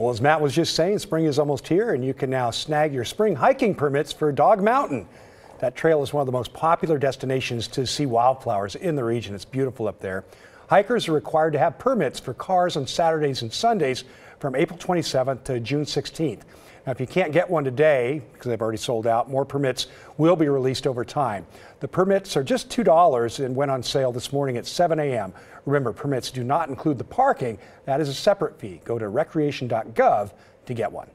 Well, as Matt was just saying, spring is almost here, and you can now snag your spring hiking permits for Dog Mountain. That trail is one of the most popular destinations to see wildflowers in the region. It's beautiful up there. Hikers are required to have permits for cars on Saturdays and Sundays from April 27th to June 16th. Now, if you can't get one today, because they've already sold out, more permits will be released over time. The permits are just $2 and went on sale this morning at 7 a.m. Remember, permits do not include the parking. That is a separate fee. Go to recreation.gov to get one.